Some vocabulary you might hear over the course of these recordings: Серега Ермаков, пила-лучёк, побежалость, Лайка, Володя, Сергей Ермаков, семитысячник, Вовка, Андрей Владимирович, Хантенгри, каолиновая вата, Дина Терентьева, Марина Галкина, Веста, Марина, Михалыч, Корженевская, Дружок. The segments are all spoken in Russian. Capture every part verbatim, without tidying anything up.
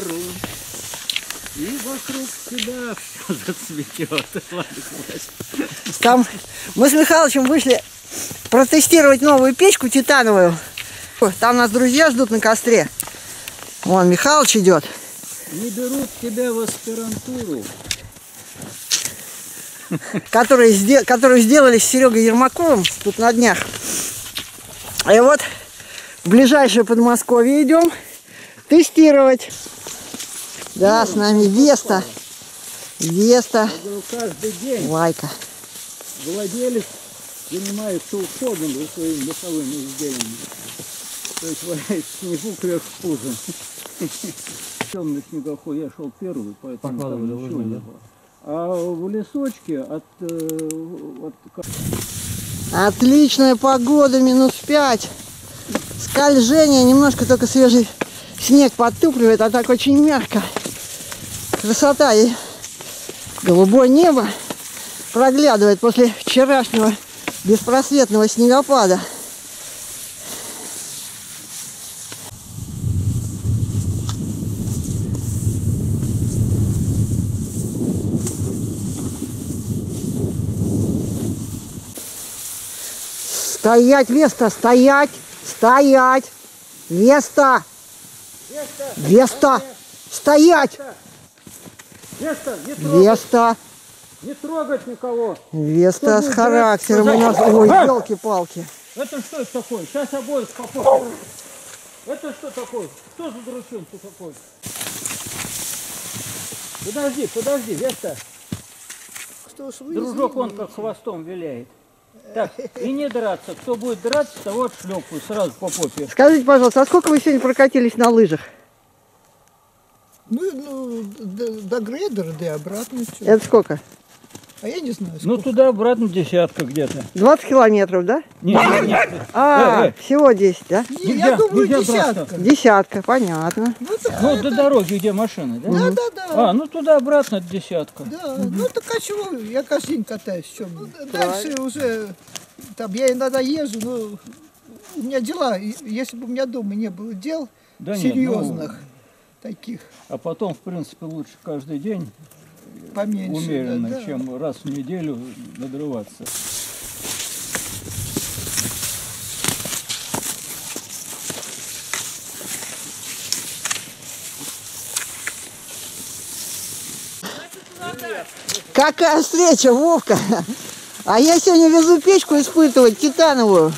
пару, и вокруг тебя все зацветет. Там мы с Михалычем вышли протестировать новую печку титановую. Там нас друзья ждут на костре. Вон Михалыч идет. Не берут тебя в аспирантуру. Которую сделали с Серегой Ермаковым тут на днях. И вот в ближайшее Подмосковье идем тестировать. Да, с нами Веста. Веста. Каждый день Лайка. Владелец занимается уходом за своими духовыми изделиями. То есть валяет в снегу крех в пузо. Темный снегоход, я шел первый, поэтому там ничего не было. А в лесочке от, от... Отличная погода, минус пять. Скольжение, немножко только свежий снег подтупливает, а так очень мягко. Красота, и голубое небо проглядывает после вчерашнего беспросветного снегопада. Стоять, Веста, стоять, стоять, Веста, Веста, Веста, стоять, Веста, не трогать, Веста, не трогать никого, Веста с характером у нас, ой, елки-палки. Это что это такое? Сейчас обои спокойно. Это что такое? Кто за дружок такой? Подожди, подожди, Веста. Дружок он как хвостом виляет. Так, и не драться. Кто будет драться, того отшлепаю сразу по попе. Скажите, пожалуйста, а сколько вы сегодня прокатились на лыжах? Ну, ну до, до грейдера, да и обратно. Что? Это сколько? А я не знаю, сколько. Ну, туда-обратно десятка где-то. двадцать километров, да? Нет, нет, нет. А, э, э. всего десять, да? Не, нельзя, я думаю, десятка. Просто. Десятка, понятно. Ну, так, ну это... до дороги, где машины, да? Да, угу. Да, да. А, ну туда-обратно десятка. Да, угу. Ну так а чего? Я каждый день катаюсь. Чем? Ну, дальше уже, там, я иногда езжу, но у меня дела. Если бы у меня дома не было дел, да, серьезных, нет, ну... таких. А потом, в принципе, лучше каждый день... Поменьше, умеренно, да, да, чем раз в неделю надрываться. Какая встреча, Вовка! А я сегодня везу печку испытывать, титановую.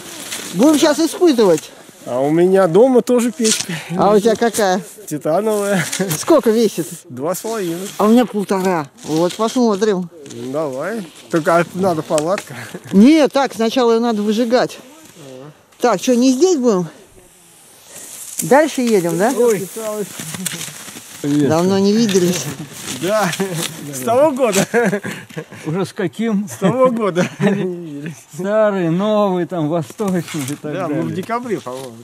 Будем сейчас испытывать. А у меня дома тоже печка. А у тебя какая? Титановая. Сколько весит? Два с половиной. А у меня полтора. Вот посмотрим. Ну, давай. Только надо палатка. Нет, так, сначала ее надо выжигать. А. Так, что, не здесь будем? Дальше едем, да? Ой. Давно не виделись. Да, с того года. Уже с каким? С того года. Старый, новый, там, восточный и так далее. Да, мы в декабре, по-моему.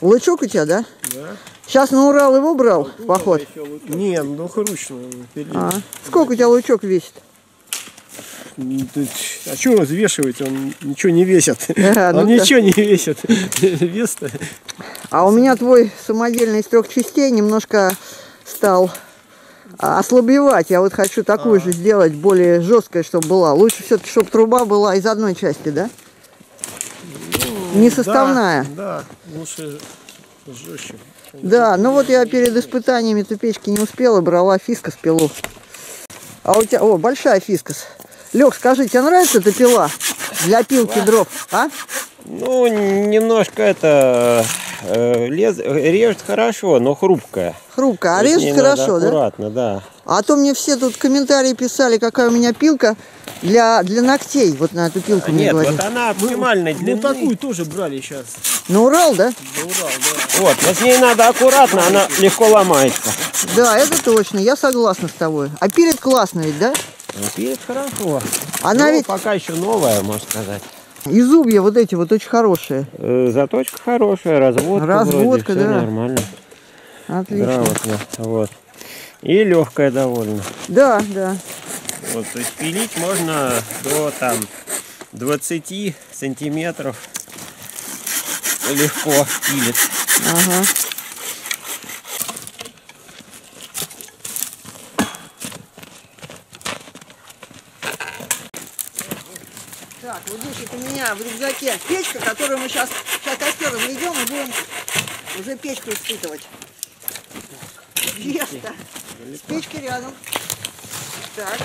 Лычок у тебя, да? Да. Сейчас на Урал его брал, а поход? Нет, ну хрущную. А. Сколько у тебя лучок весит? А что развешивать? Он ничего не весит. А, ну Он так. ничего не весит. Вес-то. А у меня твой самодельный из трех частей немножко стал ослабевать. Я вот хочу такую а. же сделать, более жесткой, чтобы была. Лучше все-таки, чтобы труба была из одной части, да? Ну, не составная. Да, да, лучше жестче. Да, ну вот я перед испытаниями эту печки не успела, брала фискос пилу. А у тебя, о, большая фискос. Лёх, скажи, тебе нравится эта пила для пилки дров, а? Ну, немножко это, э, лез, режет хорошо, но хрупкая. Хрупкая, а режет хорошо, да? Аккуратно, да. А то мне все тут комментарии писали, какая у меня пилка для, для ногтей, вот на эту пилку мне говорили. Нет, вот она оптимальная длина. Ну, такую тоже брали сейчас. На Урал, да? На Урал, да. Вот, но с ней надо аккуратно, она легко ломается. Да, это точно, я согласна с тобой. А пилит классно ведь, да? Пилит хорошо. Она ведь... пока еще новая, можно сказать. И зубья вот эти вот очень хорошие. Заточка хорошая, разводка, разводка вроде, да, все нормально. Отлично. Грамотно. Вот. И легкая довольно. Да, да. Вот, то есть пилить можно до там двадцати сантиметров. Легко пилит. Ага. Так, вот здесь у меня в рюкзаке печка, которую мы сейчас, сейчас костер разведем и будем уже печку испытывать. Веста. С печкой рядом. Так.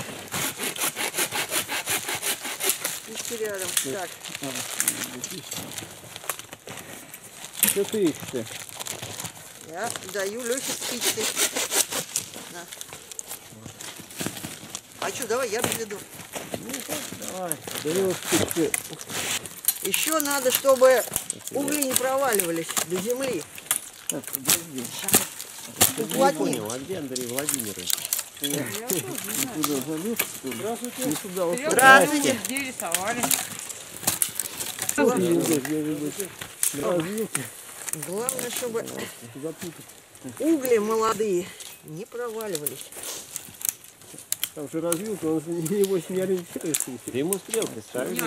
Печка рядом. Так. Что ты ищешь-то? Я даю Лехе спички. На. А что, давай я приведу. Давай, даю спички. Еще надо, чтобы угли не проваливались до земли. Так, подожди. Уплотни. А где Андрей Владимирович? Никуда залез, что ли? Здравствуйте. Здравствуйте. Здравствуйте. Где рисовали? Здравствуйте. Здравствуйте. Главное, чтобы угли молодые не проваливались. Там же развилка, он его не ориентирует. Ты ему стрелки ставишь.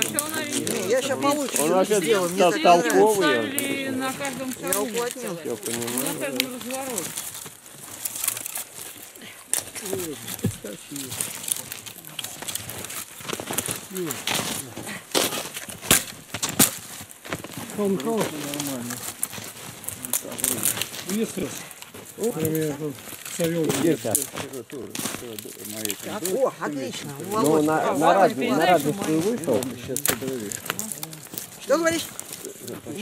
Я сейчас получу. Он вообще делал толковые. На каждом шагу. Я понимаю. На каждом развороте. Он хороший, нормально. Вестрос. О, отлично. Ну, на, на разницу вышел. Сейчас подруги. Что говоришь?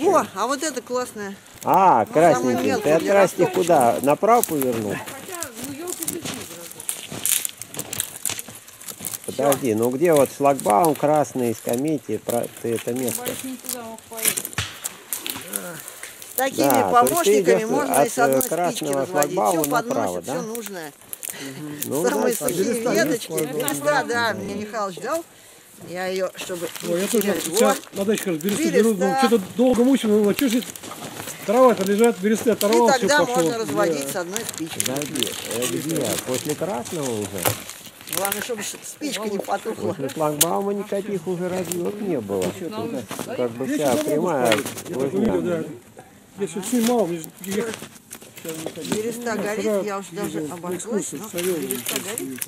Во, а вот это классное. А, ну, красненький. Ты открась их куда? Направо повернул? Хотя, ну, елки печи. Подожди, ну где вот шлагбаум красный, скамейте, ты это место. Такими да, помощниками можно и с одной спички разводить. Все подносит, да? Все нужное. Угу. Самые ну, сухие да, веточки. Да, да, мне Михалыч дал. Я ее, чтобы... Ой, я тоже сейчас на дачке бересты беру. Что-то долго мучил, но что же трава-то лежат, бересты оторвал, все пошло. И тогда можно разводить с одной спичкой. После красного уже. Главное, чтобы спичка не потухла. После шлагбаума никаких уже развилок не было. Как бы вся прямая. Я сейчас снимал, я... Береста горит, я уже даже обожглась, но береста горит.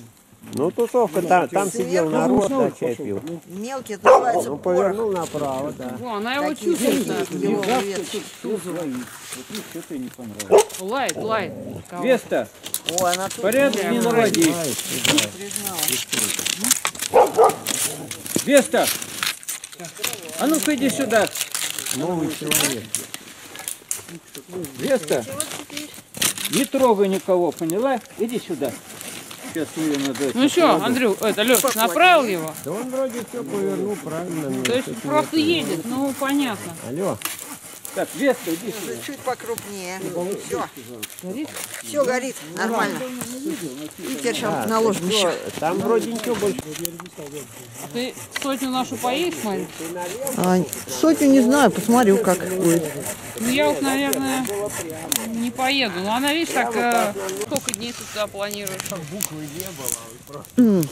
Ну, тусовка, там, там сидел народ, да, чай пил. Мелкий, это называется порох. Ну, повернул направо, да. О, она его чувствует, да. Что за ловит? Вот что-то ей не понравилось. Лает, лает. Веста, порядок не наводи. Веста, а ну-ка иди сюда. Новый человек. Веста, не трогай никого, поняла? Иди сюда. Сейчас ее надо... Ну что, Андрюк, это Леша направил его? Да он вроде все повернул правильно. То есть просто едет, ну понятно. Алло. Так, Веста, иди сюда. Чуть покрупнее. Все. Горит? Все горит, нормально. И теперь сейчас наложим еще. Там вроде ничего больше. Ты сотню нашу поедешь, Марин? А, сотню не знаю, посмотрю, как будет. Ну я вот, наверное, не поеду. Но она, видишь, так э, сколько дней ты сюда планируешь? Буквы не было, просто...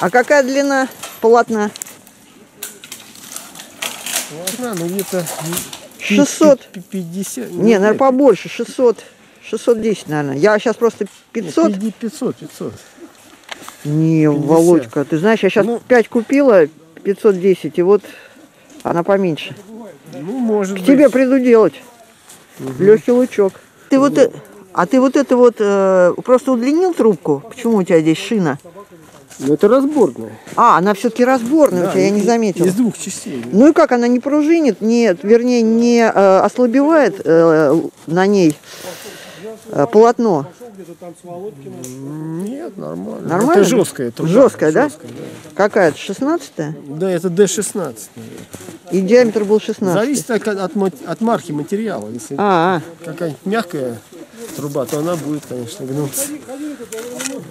А какая длина полотна? Полотна, ну где-то шестьсот пятьдесят. Не, наверное, побольше, шестьсот, шестьсот десять, наверное. Я сейчас просто пятьсот. Не, пятьсот, пятьсот. Не, пятьдесят. Володька, ты знаешь, я сейчас ну, пять купила, пятьсот десять, и вот она поменьше. Ну, может К быть. тебе приду делать. Угу. Легкий лучок. Ты вот, а ты вот это вот э, просто удлинил трубку? Почему у тебя здесь шина? Ну это разборная. А, она все-таки разборная, да, у тебя, я не заметила. Из двух частей. Да. Ну и как, она не пружинит, не, вернее, не э, ослабевает э, на ней э, полотно? Нет, нормально. Нормально? Это жесткая труба. Жесткая, да? Жесткая, да. Какая-то, шестнадцатая? Да, это дэ шестнадцать. И диаметр был шестнадцать? Зависит от, от, от марки материала. Если а -а. какая-нибудь мягкая труба, то она будет, конечно, гнуться.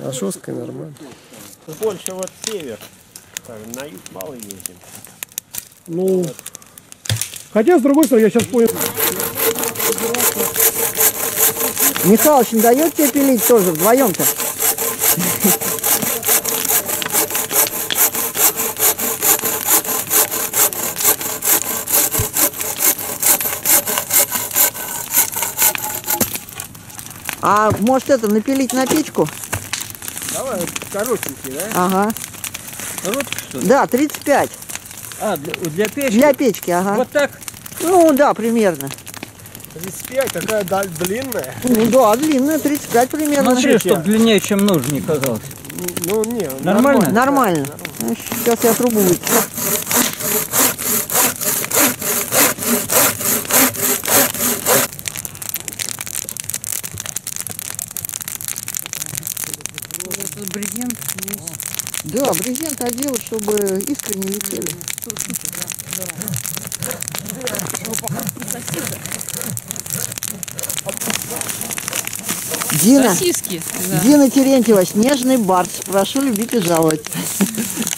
А жесткая нормально. Больше вот север. скажем, на юг мало ездим. Ну, вот. Хотя, с другой стороны, я сейчас понял. Михалыч, не дает тебе пилить тоже вдвоем-то? А может это напилить на печку? Давай, коротенький, да? Ага. Короткий, что ли? Да, тридцать пять. А, для, для печки? Для печки, ага. Вот так? Ну да, примерно. тридцать пять, такая длинная. Ну да, длинная, тридцать пять примерно. Смотри, чтобы длиннее, чем нужно, не казалось. Ну, не, нормально? Нормально. Нормально. Да, сейчас я трубу вытяну. Брезент. Да, брезент одел, чтобы искры не летели. Дина, да. Дина Терентьева, снежный барс. Прошу любить и жаловать.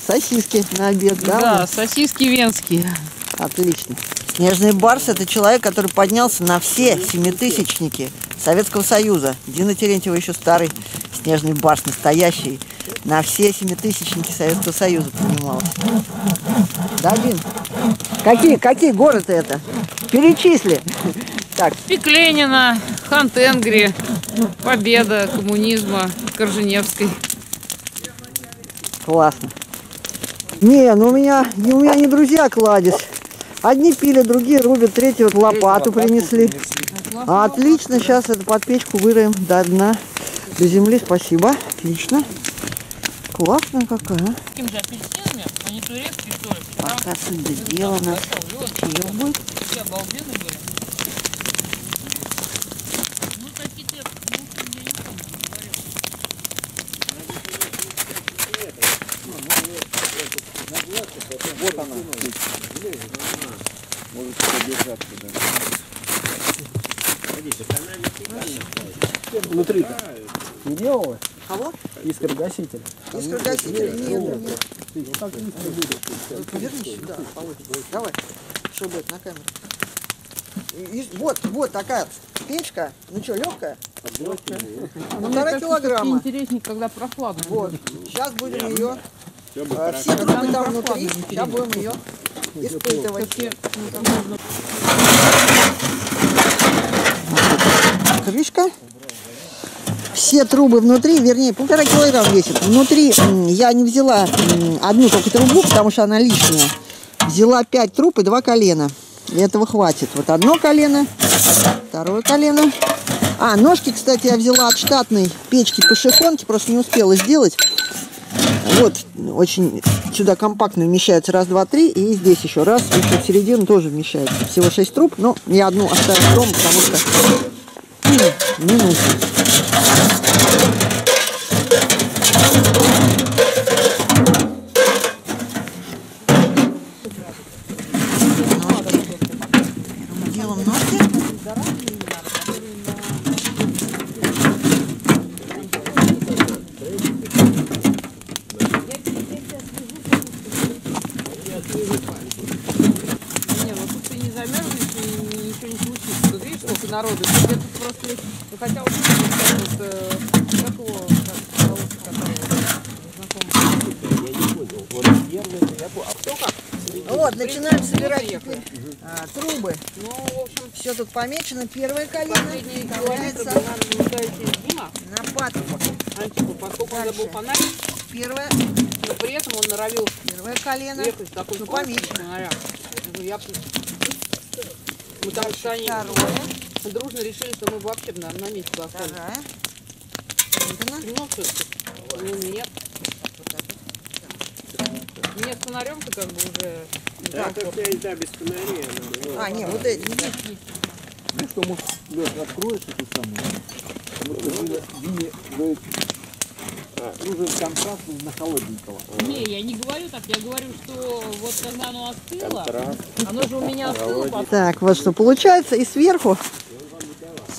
Сосиски на обед, да? Да, сосиски венские. Отлично. Снежный барс — это человек, который поднялся на все семитысячники Советского Союза. Дина Терентьева еще старый снежный барс, настоящий. На все семитысячники Советского Союза поднимался. Да, Дин? Какие, какие города это? Перечисли. Так. Пекленина, Хантенгри, Победа коммунизма, Корженевской. Классно. Не, ну у меня, у меня не друзья кладезь. Одни пили, другие рубят, третьи вот лопату принесли. Отлично, сейчас эту подпечку выроем до дна, до земли. Спасибо, отлично. Классная какая. Таким же апельсинами, они турецкие тоже. Пока дело у нас чаек будет. Вот она. Может подержаться, да. Внутри-то не делала? Кого? Искрогаситель. Искрогаситель? Нет, нет, нет. Поверни сюда. Давай, чтобы это на камеру. И, вот, вот такая печка. Ну что, легкая? Полтора килограмма. Интереснее, когда прохладно. Вот. Сейчас будем ее... Все трубы там внутри, сейчас будем ее испытывать. Крышка. Все трубы внутри, вернее, полтора килограмма весит. Внутри я не взяла одну только трубу, потому что она лишняя. Взяла пять труб и два колена. И этого хватит. Вот одно колено, второе колено. А, ножки, кстати, я взяла от штатной печки-пошифонки, просто не успела сделать. Вот, очень сюда компактно вмещается раз, два, три, и здесь еще раз, еще в середину тоже вмещается. Всего шесть труб, но я одну оставила дома, потому что не нужно. Ножки. Делаем ножки. Народу. Я тут просто ну, хотя вот, как его, как того, который знакомый. Вот, начинаем собирать а, трубы. Ну, в общем, все тут помечено. Первое колено является на патрубок. Поскольку надо был фонарь, первое, но при этом он норовил. Первое колено, ну, помечено. Мы там дружно решили, что мы вообще на, на месте поставим. Нет. Не с фонарем-то как бы уже... Да, как я и да, без фонарей. А, нет, вот эти. Ну что, может, Леша, откроешь эту самую? Вот, уже контраст на холодненького. Не, я не говорю так, я говорю, что вот когда оно остыло, контраст. Оно же у меня остыло. Так, вот что получается, и сверху,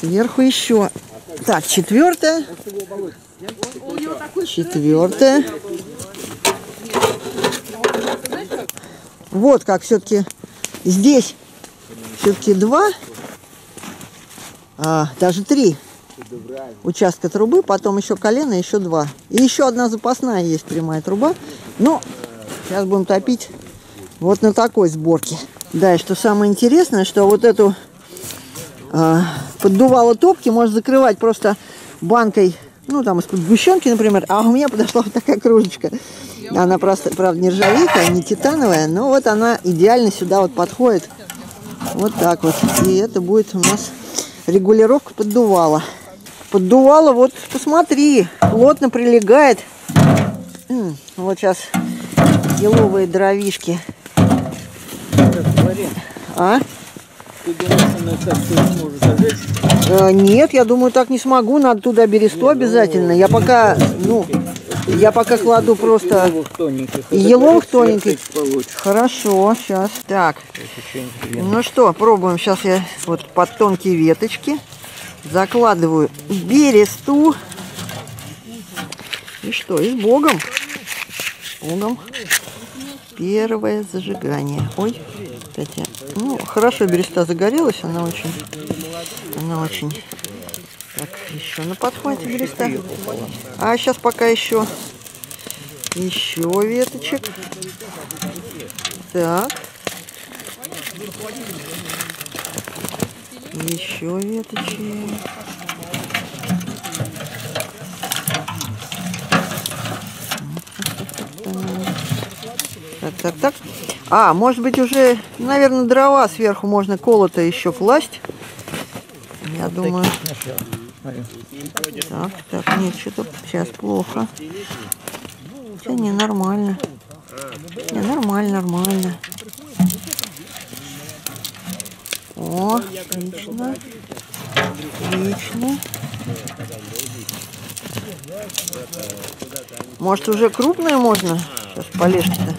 сверху еще. Так, четвертое, четвертое, Вот как все-таки здесь все-таки два, а, даже три участка трубы, потом еще колено, еще два. И еще одна запасная есть прямая труба. Но сейчас будем топить вот на такой сборке. Да, и что самое интересное, что вот эту а, поддувало топки можно закрывать просто банкой, ну там из-под сгущенки, например. А у меня подошла вот такая кружечка. Она просто, правда, нержавейка, не титановая, но вот она идеально сюда вот подходит. Вот так вот. И это будет у нас регулировка поддувала. Поддувало, вот посмотри, плотно прилегает. Вот сейчас еловые дровишки. А? Ты думаешь, так сможешь зажечь? Э, нет, я думаю, так не смогу. Надо туда бересту обязательно. Я пока, ну, я пока кладу просто еловых тоненьких. Хорошо, сейчас. Так. Ну что, пробуем. Сейчас я вот под тонкие веточки закладываю бересту. И что, и с Богом. С Богом. Первое зажигание. Ой, опять я. Ну, хорошо, береста загорелась, она очень, она очень. Так, еще на подхвате береста. А сейчас пока еще, еще веточек. Так. Еще веточек. Так, так, так. А, может быть, уже, наверное, дрова сверху можно колото еще класть. Я думаю. Так, так, нет, что-то сейчас плохо. Все не нормально. Не, нормально, нормально. О, отлично. Отлично. Может, уже крупные можно? Сейчас полежки-то.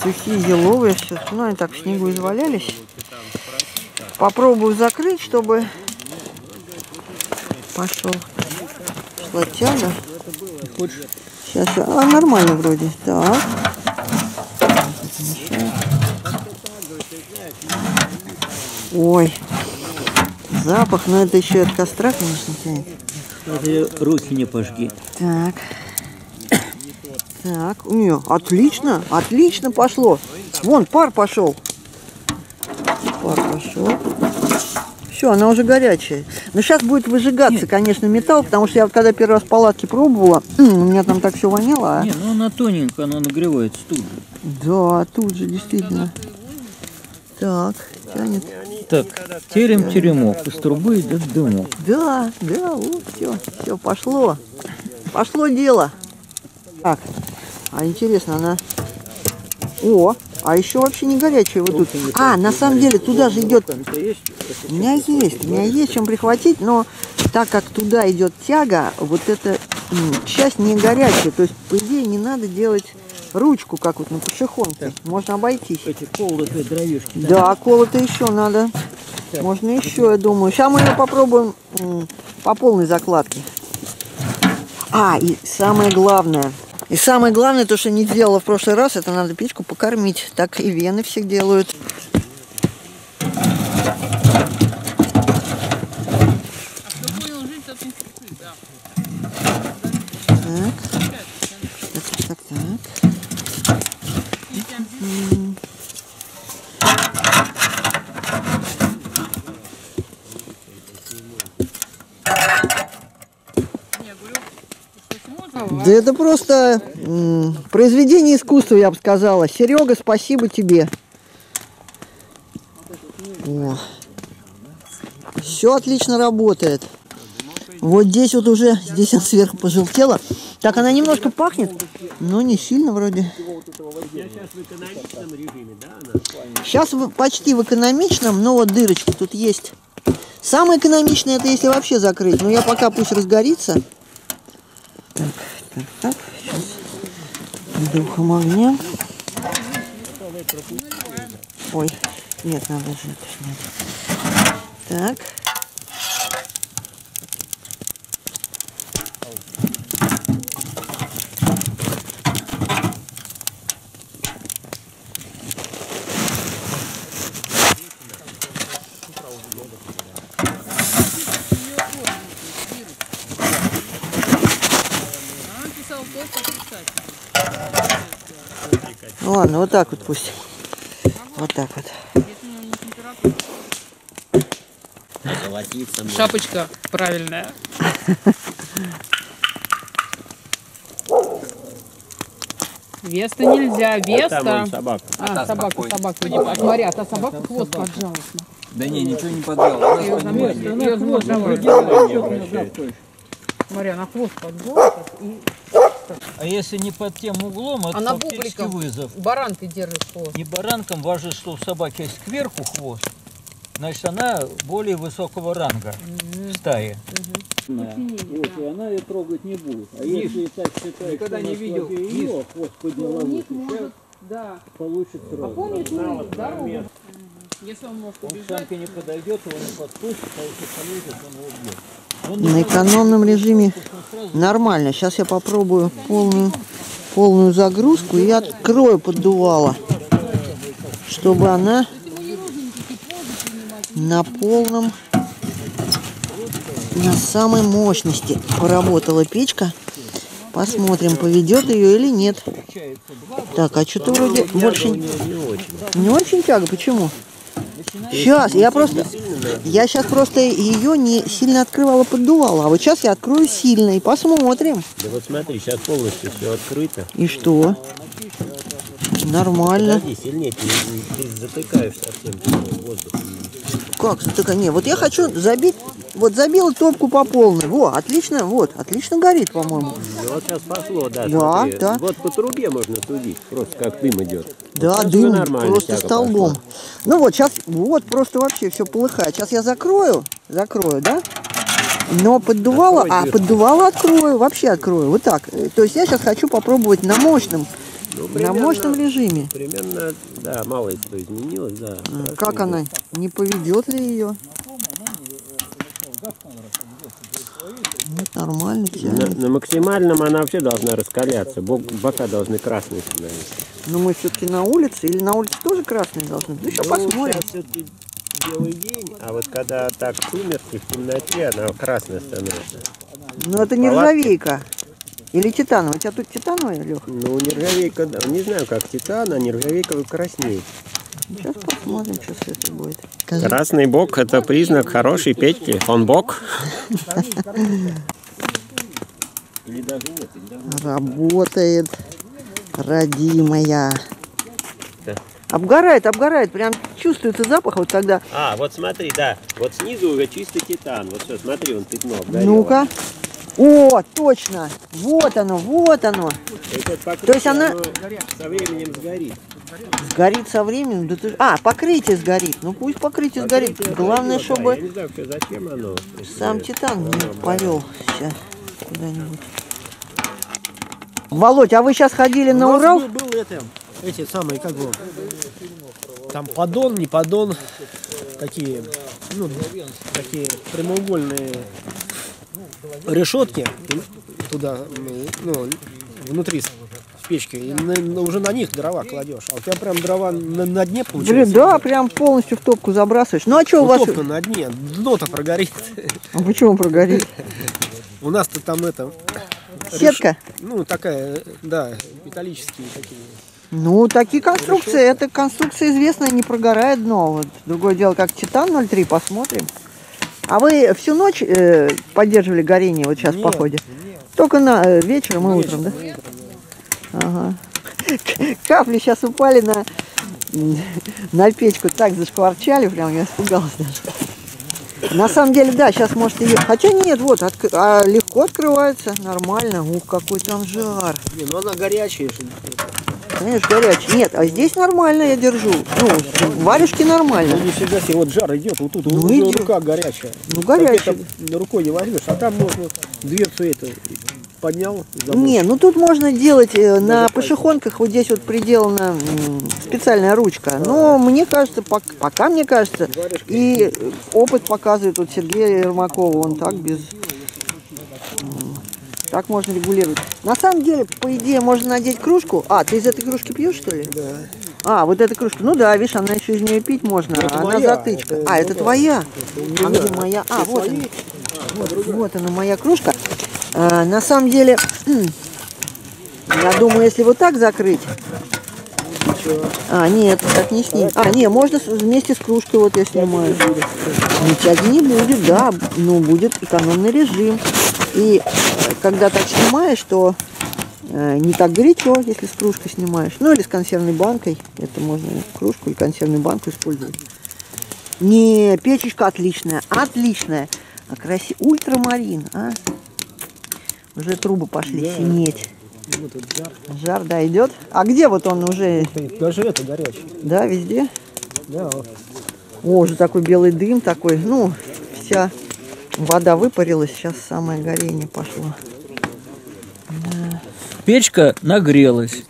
Сухие, еловые, все. Ну, они так в снегу извалялись. Попробую закрыть, чтобы пошел. Шла тяга. Сейчас. А, нормально вроде. Так. Ой. Запах, но это еще от костра, конечно, тянет. Руки не пожги. Так. Так, у нее отлично, отлично пошло. Вон, пар пошел. Пар пошел. Все, она уже горячая. Но сейчас будет выжигаться, нет, конечно, металл, потому что я вот когда первый раз палатки пробовала, у меня там так все воняло. А... Не, ну она тоненькая, она нагревается тут же. Да, тут же, действительно. Так, тянет. Так, терем-теремок, из трубы идет дымок. Да, да, вот, все, все, пошло. Пошло дело. Так, а интересно, она... О, а еще вообще не горячая вот тут. А, на самом деле, туда же идет... У меня есть, у меня есть чем прихватить, но так как туда идет тяга, вот эта часть не горячая. То есть, по идее, не надо делать ручку, как вот на пешеходке. Можно обойтись. Эти колотые дровишки. Да, колотые еще надо. Можно еще, я думаю. Сейчас мы ее попробуем по полной закладке. А, и самое главное... И самое главное, то, что не делала в прошлый раз, это надо печку покормить. Так и вены все делают. Так, так, так, так. Да это просто произведение искусства, я бы сказала. Серега, спасибо тебе. О. Все отлично работает. Вот здесь вот уже, здесь она сверху пожелтела. Так, она немножко пахнет, но не сильно вроде. Сейчас почти в экономичном, но вот дырочки тут есть. Самое экономичное, это если вообще закрыть. Но я пока пусть разгорится. Так, так, так, сейчас духом огня. Ой, нет, надо же это снять. Так. Ладно, вот так вот пусть. Вот так вот. Шапочка правильная. Веста нельзя, Веста. Там собака. А, а собаку, собаку не поджала. Смотри, а та собака хвост поджала. Да не, ничего не поджала. Ее замерзла. Смотри, она хвост поджала. И... А если не под тем углом, это она фактически вызов. Баранкой держит хвост. Не баранком, важно, что у собаки есть кверху хвост. Значит, она более высокого ранга в стае. Угу. Да. Вот, и она ее трогать не будет. А Низ. Если так считает, никогда не видел, ее хвост подняла, ну, может, да. Получит трогать. А помнит он здоровый. Если он может убежать. Он к самке не подойдет, его не подпустит, а если полезет, он его убьет. На экономном режиме нормально. Сейчас я попробую полную, полную загрузку и открою поддувало, чтобы она на полном, на самой мощности поработала печка. Посмотрим, поведет ее или нет. Так, а что-то вроде больше не очень тяга. Почему? Сейчас, я просто, я сейчас просто ее не сильно открывала, поддувала, а вот сейчас я открою сильно и посмотрим. Да вот смотри, сейчас полностью все открыто. И что? Нормально. Подожди, сильнее, ты, ты затыкаешь совсем воздух. Как затыкать? Не, вот я хочу забить, вот забила топку по полной. Во, отлично, вот, отлично горит, по-моему. Ну, вот сейчас пошло, да. Да, смотри, да. Вот по трубе можно трубить, просто как дым идет. Да, вот дым, просто столбом. Пошло. Ну вот, сейчас, вот, просто вообще все полыхает. Сейчас я закрою, закрою, да? Но поддувало, а поддувало открою, вообще открою, вот так. То есть я сейчас хочу попробовать на мощном. Ну, примерно, на мощном режиме. Примерно, да, мало что изменилось, да. Как она? Не поведет ли ее? Нет, нормально. На, на максимальном она вообще должна раскаляться. Бока должны красные становиться. Но мы все-таки на улице, или на улице тоже красные должны? Ну, еще ну, посмотрим. Все-таки белый день, а вот когда так сумерки, в темноте, она красная становится. Ну, это нержавейка. Или титановая? У тебя тут титановая, Леха? Ну, нержавейка, да. Не знаю, как титан, а нержавейка краснеет. Сейчас посмотрим, что с этим будет. Красный бок – это признак хорошей печки. Он бок. Работает, родимая. Обгорает, обгорает, прям чувствуется запах вот тогда. А, вот смотри, да. Вот снизу уже чистый титан. Вот все, смотри, он пятно обгорело. Ну-ка. О, точно! Вот оно, вот оно! То есть она со временем сгорит. Сгорит со временем? Да ты... А, покрытие сгорит. Ну пусть покрытие, покрытие сгорит. Главное, чтобы... Я не знаю, зачем оно. Сам титан не повел сейчас куда-нибудь. Володь, а вы сейчас ходили на Урал? Был, был это, эти самые, как бы... Там поддон, не поддон. Такие, ну, такие прямоугольные... решетки туда, ну, внутри печки, и на, уже на них дрова кладешь, а у тебя прям дрова на, на дне получается. Блин, да, прям полностью в топку забрасываешь. Ну а что ну, у вас? Топка на дне, дно-то прогорит. А почему прогорит? У нас-то там это... Сетка? Реш... Ну, такая, да, металлические такие. Ну, такие конструкции, решетки. Эта конструкция известная, не прогорает дно. Вот. Другое дело, как Титан ноль три, посмотрим. А вы всю ночь э, поддерживали горение вот сейчас в походе? Нет. Только на э, вечером и утром, да? Нет. Ага. Капли сейчас упали на, на печку, так зашкварчали, прям я испугалась даже. На самом деле, да, сейчас может ее... Хотя нет, вот, от... а легко открывается, нормально. Ух, какой там жар. Не, ну она горячая. Конечно, горячий. Нет, а здесь нормально я держу. Ну, варежки нормально. Ну, нифига себе, вот жар идет, вот тут ну, вот, идет. Рука горячая. Ну, горячая. Рукой не возьмешь, а там можно дверцу эту поднял. Забыл. Не, ну тут можно делать на, на пошехонках, вот здесь вот приделана специальная ручка. Но а. мне кажется, пока, пока мне кажется, варежки. И опыт показывает вот Сергея Ермакова, он так без... Так можно регулировать. На самом деле, по идее, можно надеть кружку. А, ты из этой кружки пьешь, что ли? Да. А, вот эта кружка. Ну да, видишь, она еще из нее пить можно. Это она моя, затычка. Это, а, это ну, твоя. Это а где моя? А, вот она. А, вот, вот она, моя кружка. А, на самом деле, я думаю, если вот так закрыть, А, нет, так не сними. А, не, можно вместе с кружкой, вот я снимаю. Ничего не будет, да, ну, будет экономный режим. И когда так снимаешь, то не так горячо, если с кружкой снимаешь. Ну, или с консервной банкой. Это можно кружку или консервную банку использовать. Не, печечка отличная, отличная. А краси... Ультрамарин, а? Уже трубы пошли, да, синеть. Вот жар. Жар, да, идет. А где вот он уже? Даже это горячий. Да, везде? Да. О, уже такой белый дым такой. Ну, вся вода выпарилась. Сейчас самое горение пошло. Да. Печка нагрелась.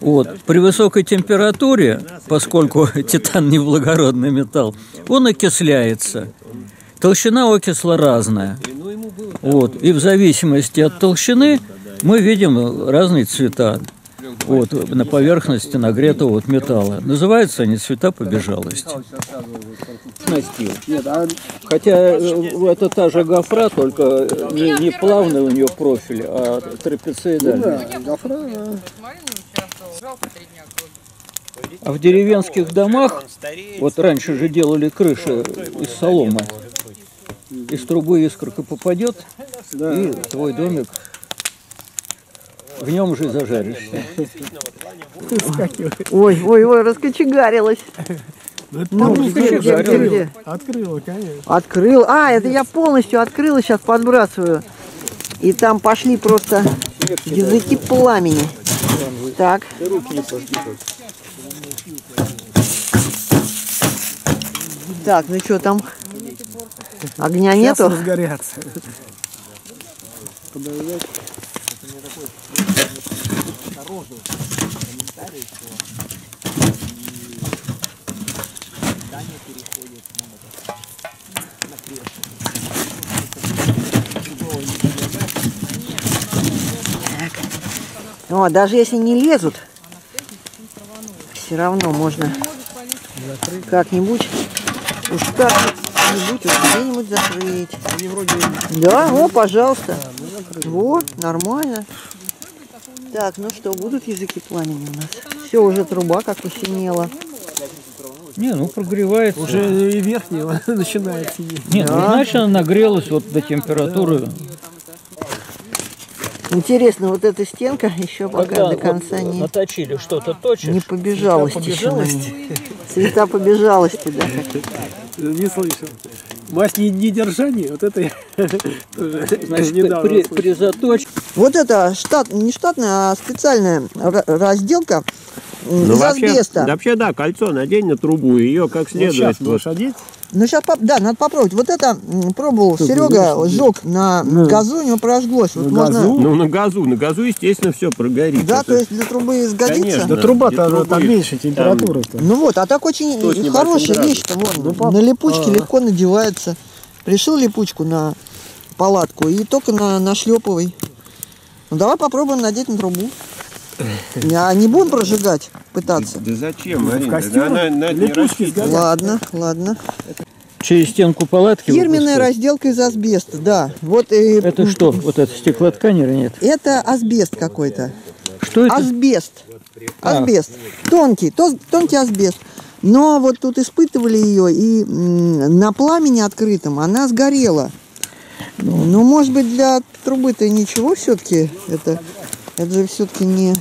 Вот. При высокой температуре, поскольку титан неблагородный металл, он окисляется. Толщина окисла разная. Вот. И в зависимости от толщины мы видим разные цвета вот, на поверхности нагретого вот металла. Называются они цвета побежалости. Нет, а, хотя это та же гофра, только не, не плавный у нее профиль, а трапециидальный. А в деревенских домах, вот раньше же делали крыши из соломы, из трубы искорка попадет, да, и твой домик... В нем уже зажаришься. Ой, ой, ой, раскочегарилась. Ну, где, где, где? Открыла, конечно. Открыла. А, это я полностью открыла, сейчас подбрасываю. И там пошли просто языки пламени. Так. Так, ну что там? Огня нету? Разгорятся. Но даже если не лезут, все равно можно как-нибудь уж как-нибудь где-нибудь закрыть. Они вроде... Да, о, пожалуйста. Вот, нормально. Так, ну что, будут языки пламени у нас? Все, уже труба как посинела. Не, ну прогревается. Уже и верхнего начинает сидеть. Нет, да, ну, значит, она нагрелась вот до температуры. Интересно, вот эта стенка еще пока когда до конца вот не... наточили что-то точишь. Не побежалась. Цвета побежалости, да. Не слышал. Мать недержания, вот это я значит, при, при заточке. Вот это штат, не штатная, а специальная разделка ну, из вообще, асбеста. Вообще, да, кольцо надень на трубу, ее как следует. Ну, сейчас, вот. ну, сейчас да, надо попробовать. Вот это пробовал что Серега, сжег на ну, газу, у него прожглось. На, вот можно... газу? Ну, на газу, на газу, естественно, все прогорит. Да, это... то есть для трубы сгодится? Конечно, да, труба-то трубы... там меньше температура. Там... Ну вот, а так очень хорошая вещь-то. Ну, пап... На липучке а -а. легко надевается. Пришил липучку на палатку и только на, на шлеповый. Ну, давай попробуем надеть на трубу. А не будем прожигать, пытаться. Да, да зачем, Марина? Да, она, она липучки. Ладно, ладно. Через стенку палатки. Фирменная разделка из асбеста, да. Вот, э, это что? Вот это стеклоткань или нет? Это асбест какой-то. Что это? Асбест. А. Асбест. Тонкий, тонкий асбест. Но вот тут испытывали ее, и на пламени открытом она сгорела. Ну, ну может быть, для трубы-то ничего все-таки. Это, это же все-таки не...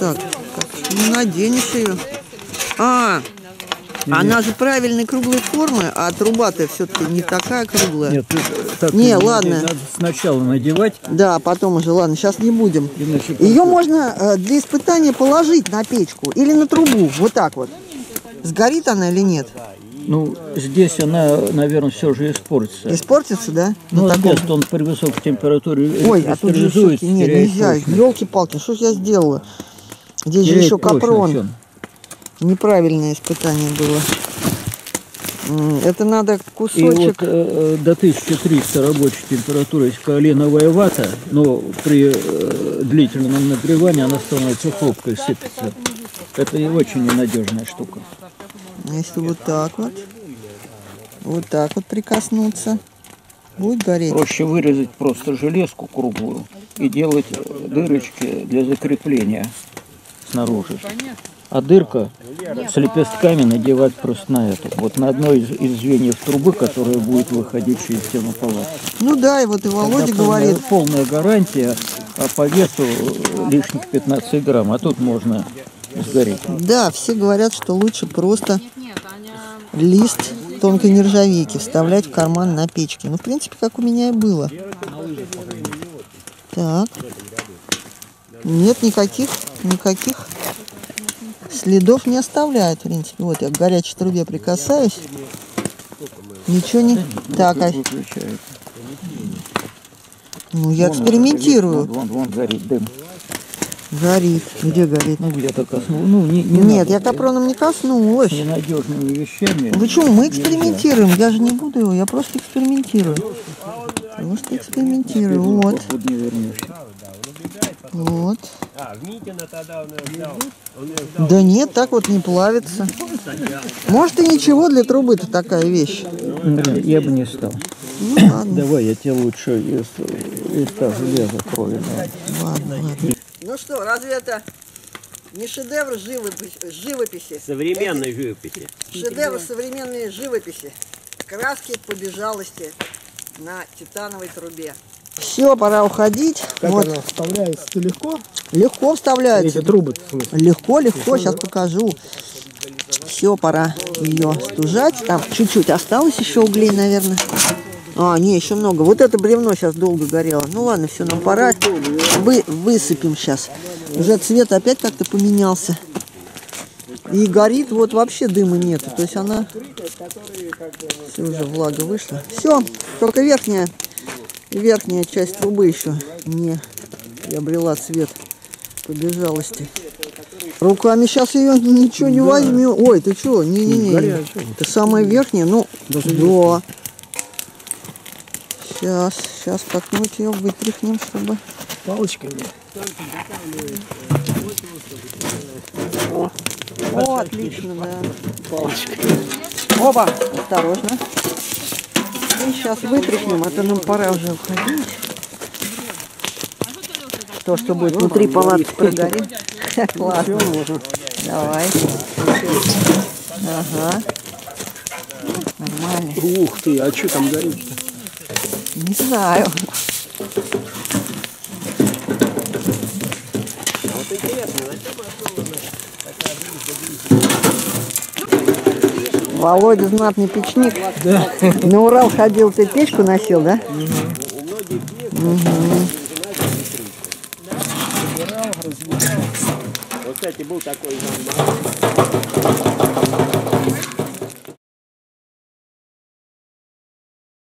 Так, не наденешь ее. А, она же правильной круглой формы, а труба-то все-таки не такая круглая. Нет, так не, ладно. Надо сначала надевать. Да, потом уже, ладно, сейчас не будем. Ее можно для испытания положить на печку или на трубу, вот так вот. Сгорит она или нет? Ну, здесь она, наверное, все же испортится. Испортится, да? Ну, асбест, он при высокой температуре стерилизует. Ой, а нет, нельзя, елки-палки, что я сделала? Здесь же еще капрон. Неправильное испытание было. Это надо кусочек... И вот, э, до тысячи трёхсот рабочей температуры есть каолиновая вата, но при э, длительном нагревании она становится хлопкой, сыпется. Это и очень ненадежная штука. Если вот так вот, вот так вот прикоснуться, Будет гореть? Проще вырезать просто железку круглую и делать дырочки для закрепления снаружи. А дырка с лепестками надевать просто на эту. Вот на одно из, из звеньев трубы, которая будет выходить через стену палатки. Ну да, и вот и Володя тогда говорит. Полная, полная гарантия, а по весу лишних пятнадцать грамм, а тут можно сгореть. Да, все говорят, что лучше просто лист тонкой нержавейки вставлять в карман на печке. Ну, в принципе, как у меня и было. Так. Нет никаких, никаких... следов не оставляет, в принципе. Вот я к горячей трубе прикасаюсь. Ничего не... Так, а... Ну, я экспериментирую. Вон, вон горит дым. Горит. Где горит? Ну, где-то коснулась. Ну, не, не Нет, надо. Я капроном не коснулась. Ненадежными вещами. Почему? Мы экспериментируем. Я же не буду его, я просто экспериментирую. Просто экспериментирую. Вот. Вот. Да нет, так вот не плавится. Может и ничего, для трубы-то такая вещь. Я бы не стал. Ну, ладно. Давай, я тебе лучше из, из та железа крови. Ладно, ладно. Ну что, разве это не шедевр живописи? живописи? Современной живописи. Шедевр современной живописи. Краски по бежалости на титановой трубе. Все, пора уходить. Как вот. Она вставляется-то легко? Легко вставляется. Эти трубы, легко, легко. Сейчас покажу. Все, пора ее стужать. Там чуть-чуть осталось еще углей, наверное. А, не, еще много. Вот это бревно сейчас долго горело. Ну ладно, все, нам пора. Вы, высыпем сейчас. Уже цвет опять как-то поменялся. И горит, вот вообще дыма нет. То есть она... Все, уже влага вышла. Все, только верхняя. Верхняя часть трубы еще не приобрела цвет побежалости. Руками сейчас ее ничего не да. возьмем. Ой, ты чего? Не-не-не. Это самая верхняя, ну, даже да. Сейчас, сейчас копнуть ее, вытряхнем, чтобы... Палочками. О, О отлично, да. Палочками. Опа, осторожно. И сейчас вытряхнем, а то нам пора уже уходить. То, что будет внутри палатки, прогорит. Классно. Давай. Ага. Нормально. Ух ты, а что там горит-то? Не знаю. Вот интересно, Володя знатный печник. Да. На Урал ходил, ты печку носил, да? Угу. Угу. Вот, кстати, был такой.